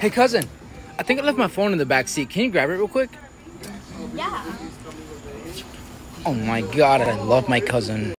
Hey, cousin, I think I left my phone in the back seat. Can you grab it real quick? Yeah. Oh my God, I love my cousin.